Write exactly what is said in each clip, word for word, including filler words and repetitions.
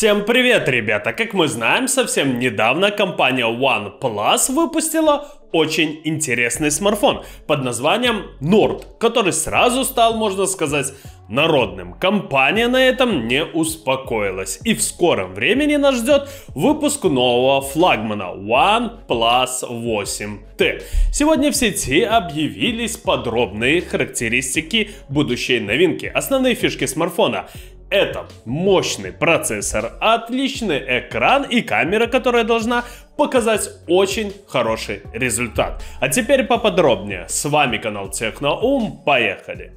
Всем привет, ребята! Как мы знаем, совсем недавно компания OnePlus выпустила очень интересный смартфон под названием Nord, который сразу стал, можно сказать, народным. Компания на этом не успокоилась, и в скором времени нас ждет выпуск нового флагмана OnePlus восемь тэ. Сегодня в сети объявились подробные характеристики будущей новинки. Основные фишки смартфона — это мощный процессор, отличный экран и камера, которая должна показать очень хороший результат. А теперь поподробнее. С вами канал Техноум. Поехали!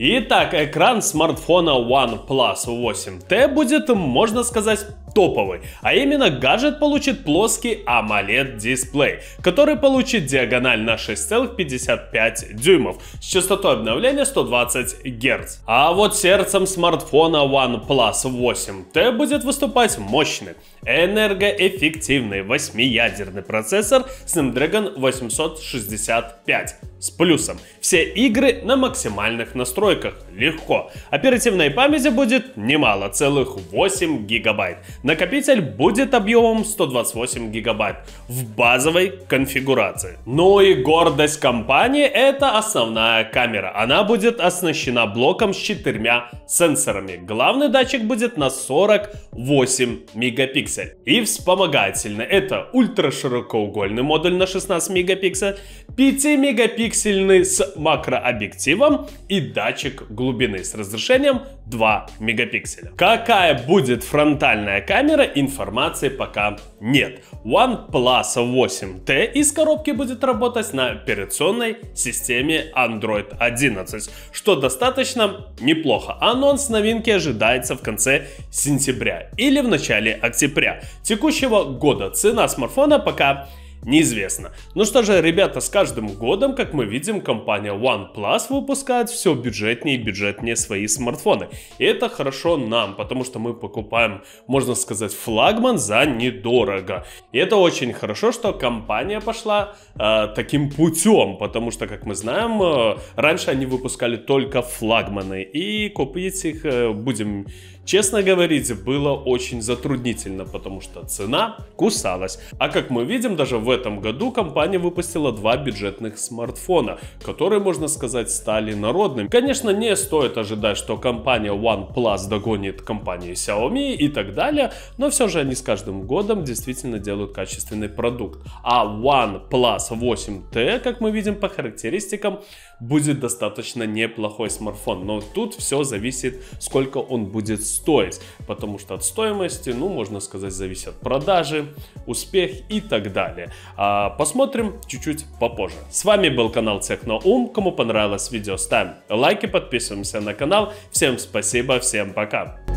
Итак, экран смартфона OnePlus восемь тэ будет, можно сказать, топовый, а именно гаджет получит плоский AMOLED дисплей, который получит диагональ на шесть целых пятьдесят пять дюймов с частотой обновления сто двадцать герц. А вот сердцем смартфона OnePlus восемь тэ будет выступать мощный, энергоэффективный восьмиядерный процессор Snapdragon восемьсот шестьдесят пять с плюсом. Все игры на максимальных настройках легко. Оперативной памяти будет немало, целых восемь гигабайт. Накопитель будет объемом сто двадцать восемь гигабайт в базовой конфигурации. Ну и гордость компании — это основная камера. Она будет оснащена блоком с четырьмя сенсорами. Главный датчик будет на сорок восемь мегапикселей. И вспомогательно — это ультраширокоугольный модуль на шестнадцать мегапикселей, пять мегапиксельный с макрообъективом и датчик глубины с разрешением два мегапикселя. Какая будет фронтальная камера, информации пока нет. OnePlus восемь тэ из коробки будет работать на операционной системе Android одиннадцать, что достаточно неплохо. Анонс новинки ожидается в конце сентября или в начале октября текущего года. Цена смартфона пока неизвестно. Ну что же, ребята, с каждым годом, как мы видим, компания OnePlus выпускает все бюджетнее и бюджетнее свои смартфоны. И это хорошо нам, потому что мы покупаем, можно сказать, флагман за недорого. И это очень хорошо, что компания пошла э, таким путем, потому что, как мы знаем, э, раньше они выпускали только флагманы. И купить их, э, будем честно говорить, было очень затруднительно, потому что цена кусалась. А как мы видим, даже в В этом году компания выпустила два бюджетных смартфона, которые, можно сказать, стали народными. Конечно, не стоит ожидать, что компания OnePlus догонит компанию Xiaomi и так далее, но все же они с каждым годом действительно делают качественный продукт. А OnePlus восемь тэ, как мы видим по характеристикам, будет достаточно неплохой смартфон, но тут все зависит, сколько он будет стоить, потому что от стоимости, ну, можно сказать, зависят продажи, успех и так далее. Посмотрим чуть-чуть попозже. С вами был канал Техноум. Кому понравилось видео, ставим лайки, подписываемся на канал. Всем спасибо, всем пока.